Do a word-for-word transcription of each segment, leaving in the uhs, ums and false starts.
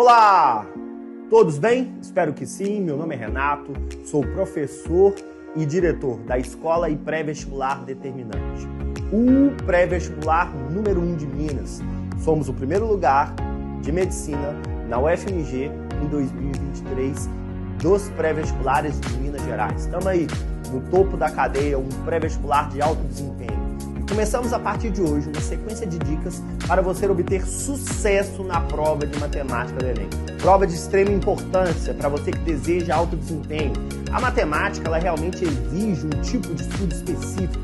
Olá! Todos bem? Espero que sim. Meu nome é Renato, sou professor e diretor da Escola e Pré-Vestibular Determinante, o pré-vestibular número um de Minas. Somos o primeiro lugar de medicina na U F M G em dois mil e vinte e três dos pré-vestibulares de Minas Gerais. Estamos aí no topo da cadeia, um pré-vestibular de alto desempenho. Começamos a partir de hoje uma sequência de dicas para você obter sucesso na prova de matemática do Enem. Prova de extrema importância para você que deseja alto desempenho. A matemática, ela realmente exige um tipo de estudo específico,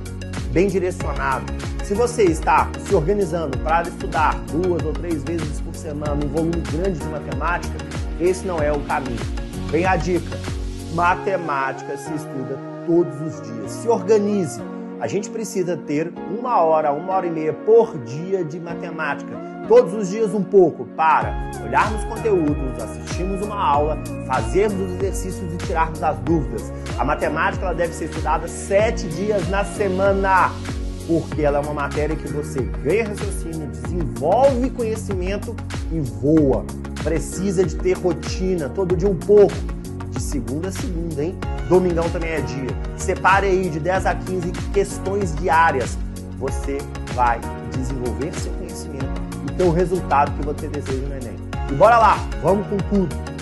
bem direcionado. Se você está se organizando para estudar duas ou três vezes por semana um volume grande de matemática, esse não é o caminho. Vem a dica: matemática se estuda todos os dias. Se organize. A gente precisa ter uma hora, uma hora e meia por dia de matemática. Todos os dias um pouco, para olharmos conteúdos, assistirmos uma aula, fazermos os exercícios e tirarmos as dúvidas. A matemática, ela deve ser estudada sete dias na semana, porque ela é uma matéria que você ganha raciocínio, desenvolve conhecimento e voa. Precisa de ter rotina, todo dia um pouco, de segunda a segunda, hein? Domingão também é dia. Separe aí de dez a quinze questões diárias. Você vai desenvolver seu conhecimento e ter o resultado que você deseja no Enem. E bora lá, vamos com tudo!